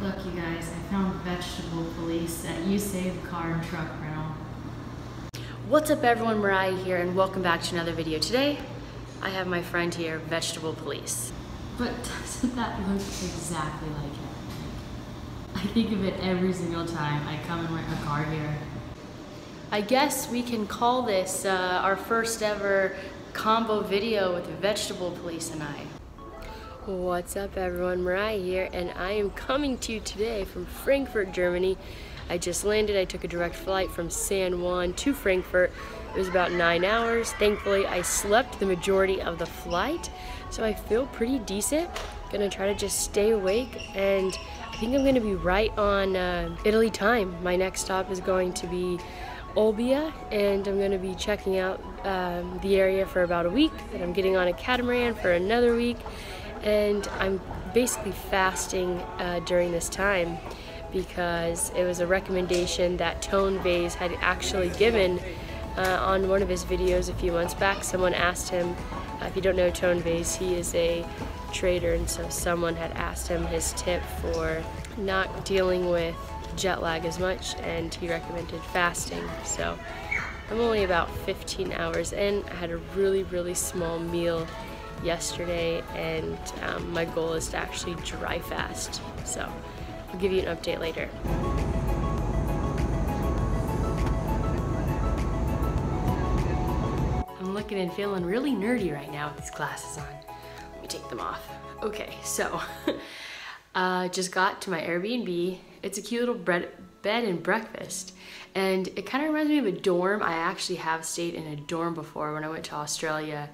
Look, you guys, I found Vegetable Police at U Save Car and Truck Rental. What's up, everyone? Mariah here, and welcome back to another video. Today, I have my friend here, Vegetable Police. But doesn't that look exactly like it? I think of it every single time I come and rent a car here. I guess we can call this our first ever combo video with Vegetable Police and I. What's up, everyone? Mariah here, and I am coming to you today from Frankfurt, Germany. I just landed. I took a direct flight from San Juan to Frankfurt. It was about 9 hours. Thankfully, I slept the majority of the flight, so I feel pretty decent. Gonna try to just stay awake, and I think I'm gonna be right on Italy time. My next stop is going to be Olbia, and I'm gonna be checking out the area for about a week, and I'm getting on a catamaran for another week. And I'm basically fasting during this time because it was a recommendation that Tone Vays had actually given on one of his videos a few months back. Someone asked him, if you don't know Tone Vays, he is a trader, and so someone had asked him his tip for not dealing with jet lag as much, and he recommended fasting. So I'm only about 15 hours in. I had a really, really small meal yesterday, and my goal is to actually dry fast, so I'll give you an update later. I'm looking and feeling really nerdy right now with these glasses on. Let me take them off. Okay, so just got to my Airbnb. It's a cute little bed and breakfast, and it kind of reminds me of a dorm. I actually have stayed in a dorm before when I went to Australia.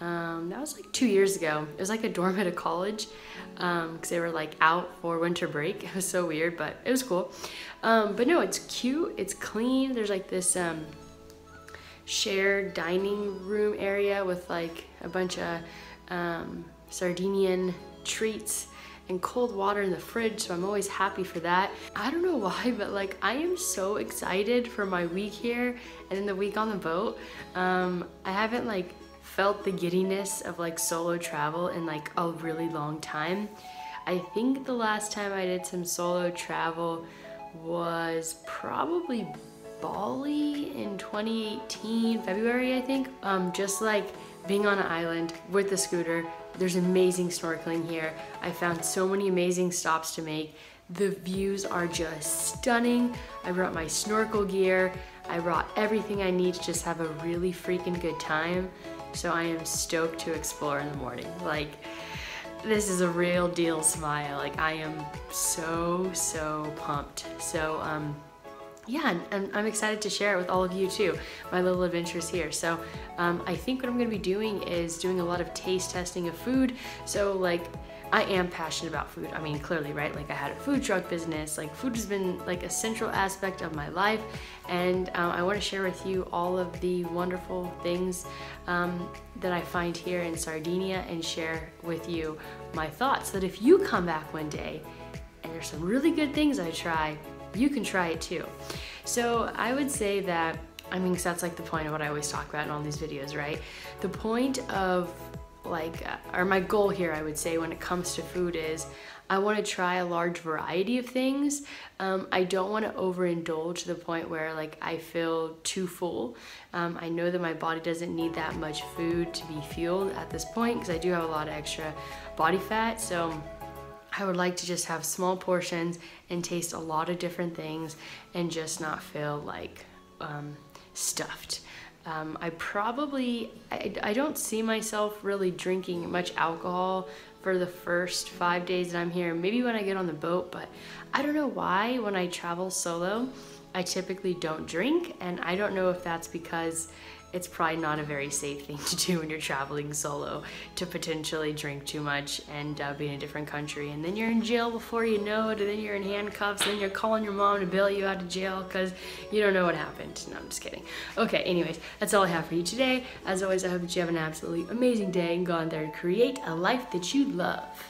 That was like 2 years ago. It was like a dorm at a college because they were like out for winter break. It was so weird, but it was cool. But no, it's cute. It's clean. There's like this shared dining room area with like a bunch of Sardinian treats and cold water in the fridge, so I'm always happy for that. I don't know why, but like I am so excited for my week here and then the week on the boat. I haven't like felt the giddiness of like solo travel in like a really long time. I think the last time I did some solo travel was probably Bali in 2018, February I think. Just like being on an island with a scooter. There's amazing snorkeling here. I found so many amazing stops to make. The views are just stunning. I brought my snorkel gear. I brought everything I need to just have a really freaking good time. So I am stoked to explore in the morning. Like, this is a real deal smile. Like, I am so, so pumped. So, yeah, and I'm excited to share it with all of you too, my little adventures here. So I think what I'm gonna be doing is doing a lot of taste testing of food. So like, I am passionate about food. I mean, clearly, right? Like I had a food truck business, like food has been like a central aspect of my life. And I wanna share with you all of the wonderful things that I find here in Sardinia and share with you my thoughts so that if you come back one day and there's some really good things I try, you can try it too. So I would say that, I mean, cause that's like the point of what I always talk about in all these videos, right? The point of like, or my goal here, I would say, when it comes to food is I want to try a large variety of things. I don't want to overindulge to the point where like I feel too full. I know that my body doesn't need that much food to be fueled at this point because I do have a lot of extra body fat. So I would like to just have small portions and taste a lot of different things and just not feel like stuffed. I don't see myself really drinking much alcohol for the first 5 days that I'm here, maybe when I get on the boat, but I don't know why when I travel solo, I typically don't drink, and I don't know if that's because it's probably not a very safe thing to do when you're traveling solo, to potentially drink too much and be in a different country. And then you're in jail before you know it, and then you're in handcuffs, and then you're calling your mom to bail you out of jail because you don't know what happened. No, I'm just kidding. Okay, anyways, that's all I have for you today. As always, I hope that you have an absolutely amazing day and go out there and create a life that you love.